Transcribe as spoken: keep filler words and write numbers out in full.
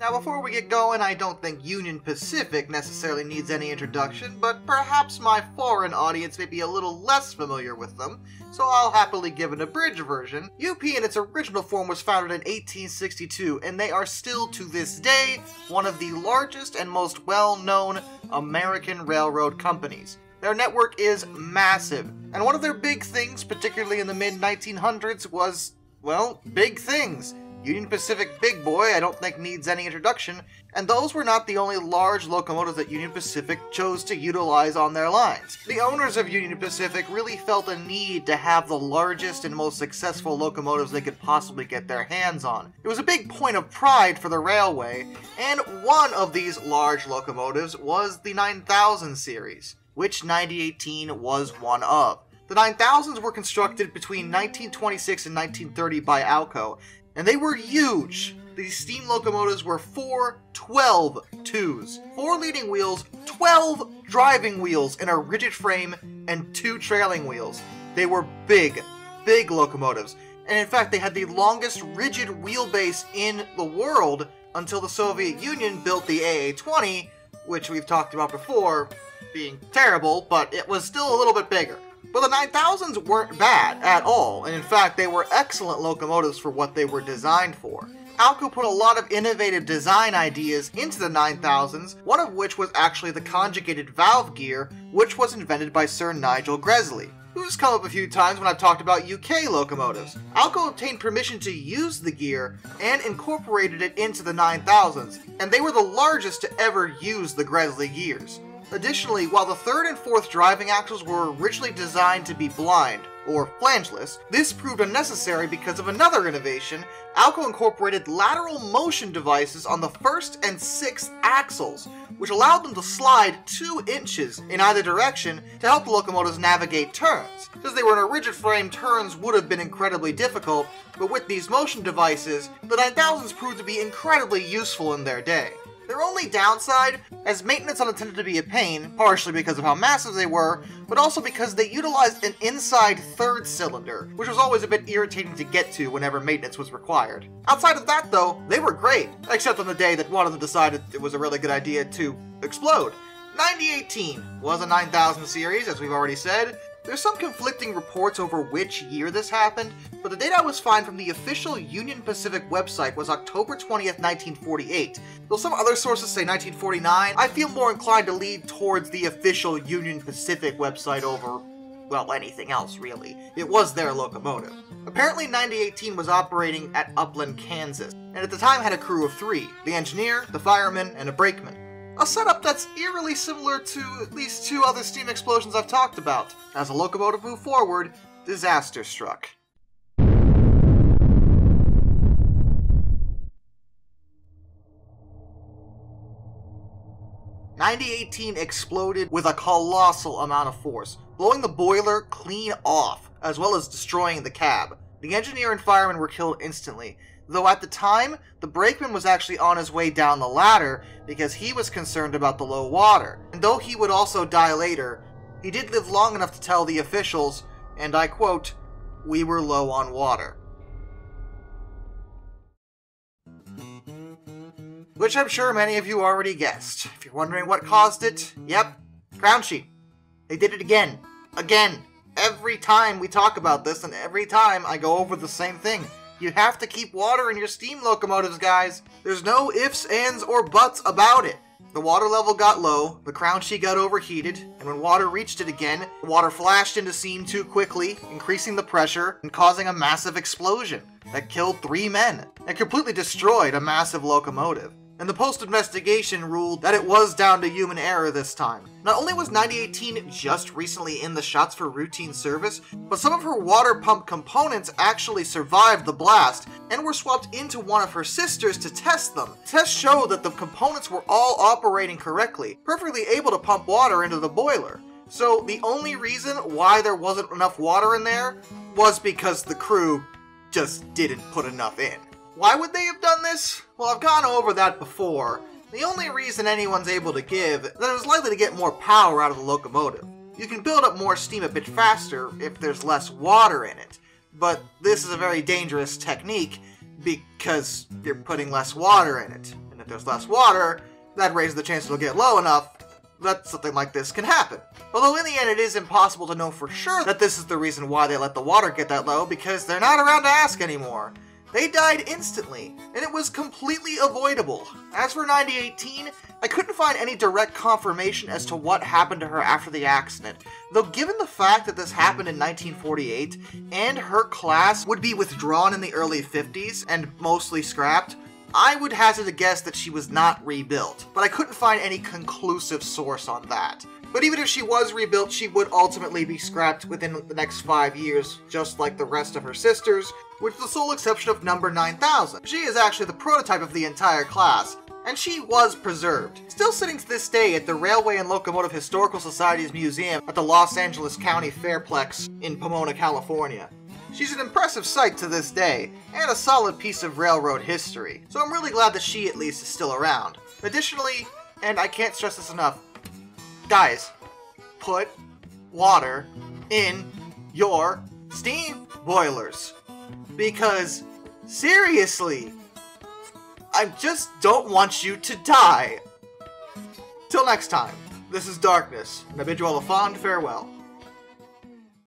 Now before we get going, I don't think Union Pacific necessarily needs any introduction, but perhaps my foreign audience may be a little less familiar with them, so I'll happily give an abridged version. U P in its original form was founded in eighteen sixty-two, and they are still to this day one of the largest and most well-known American railroad companies. Their network is massive, and one of their big things, particularly in the mid nineteen hundreds, was, well, big things. Union Pacific Big Boy, I don't think needs any introduction, and those were not the only large locomotives that Union Pacific chose to utilize on their lines. The owners of Union Pacific really felt a need to have the largest and most successful locomotives they could possibly get their hands on. It was a big point of pride for the railway, and one of these large locomotives was the nine thousand series, which ninety eighteen was one of. The nine thousands were constructed between nineteen twenty-six and nineteen thirty by ALCO, and they were huge. These steam locomotives were four twelve twos. Four leading wheels, twelve driving wheels in a rigid frame, and two trailing wheels. They were big, big locomotives. And in fact, they had the longest rigid wheelbase in the world until the Soviet Union built the A A twenty, which we've talked about before being terrible, but it was still a little bit bigger. But the nine thousands weren't bad at all, and in fact they were excellent locomotives for what they were designed for. ALCO put a lot of innovative design ideas into the nine thousands, one of which was actually the conjugated valve gear, which was invented by Sir Nigel Gresley, who's come up a few times when I've talked about U K locomotives. ALCO obtained permission to use the gear and incorporated it into the nine thousands, and they were the largest to ever use the Gresley gears. Additionally, while the third and fourth driving axles were originally designed to be blind, or flangeless, this proved unnecessary because of another innovation. ALCO incorporated lateral motion devices on the first and sixth axles, which allowed them to slide two inches in either direction to help the locomotives navigate turns. Since they were in a rigid frame, turns would have been incredibly difficult, but with these motion devices, the nine thousands proved to be incredibly useful in their day. Their only downside, as maintenance on them tended to be a pain, partially because of how massive they were, but also because they utilized an inside third cylinder, which was always a bit irritating to get to whenever maintenance was required. Outside of that though, they were great, except on the day that one of them decided it was a really good idea to explode. ninety eighteen was a nine thousand series, as we've already said. There's some conflicting reports over which year this happened, but the data I was finding from the official Union Pacific website was October twentieth, nineteen forty-eight. Though some other sources say nineteen forty-nine, I feel more inclined to lean towards the official Union Pacific website over, well, anything else really. It was their locomotive. Apparently ninety eighteen was operating at Upland, Kansas, and at the time had a crew of three: the engineer, the fireman, and a brakeman. A setup that's eerily similar to at least two other steam explosions I've talked about. As the locomotive moved forward, disaster struck. ninety eighteen exploded with a colossal amount of force, blowing the boiler clean off, as well as destroying the cab. The engineer and fireman were killed instantly, though at the time, the brakeman was actually on his way down the ladder because he was concerned about the low water. And though he would also die later, he did live long enough to tell the officials, and I quote, "We were low on water." Which I'm sure many of you already guessed. If you're wondering what caused it, yep, Grouchy. They did it again. Again. Every time we talk about this, and every time I go over the same thing. You have to keep water in your steam locomotives, guys. There's no ifs, ands, or buts about it. The water level got low, the Grouchy got overheated, and when water reached it again, the water flashed into steam too quickly, increasing the pressure and causing a massive explosion that killed three men and completely destroyed a massive locomotive. And the post-investigation ruled that it was down to human error this time. Not only was ninety eighteen just recently in the shots for routine service, but some of her water pump components actually survived the blast and were swapped into one of her sisters to test them. Tests showed that the components were all operating correctly, perfectly able to pump water into the boiler. So the only reason why there wasn't enough water in there was because the crew just didn't put enough in. Why would they have done this? Well, I've gone over that before. The only reason anyone's able to give is that it's likely to get more power out of the locomotive. You can build up more steam a bit faster if there's less water in it, but this is a very dangerous technique because you're putting less water in it. And if there's less water, that raises the chance it'll get low enough that something like this can happen. Although in the end it is impossible to know for sure that this is the reason why they let the water get that low, because they're not around to ask anymore. They died instantly, and it was completely avoidable. As for ninety eighteen, I couldn't find any direct confirmation as to what happened to her after the accident, though given the fact that this happened in nineteen forty-eight, and her class would be withdrawn in the early fifties and mostly scrapped, I would hazard a guess that she was not rebuilt, but I couldn't find any conclusive source on that. But even if she was rebuilt, she would ultimately be scrapped within the next five years, just like the rest of her sisters, with the sole exception of number nine thousand. She is actually the prototype of the entire class, and she was preserved, still sitting to this day at the Railway and Locomotive Historical Society's museum at the Los Angeles County Fairplex in Pomona, California. She's an impressive sight to this day, and a solid piece of railroad history, so I'm really glad that she at least is still around. Additionally, and I can't stress this enough, guys, put water in your steam boilers. Because, seriously, I just don't want you to die. Till next time, this is Darkness, and I bid you all a fond farewell.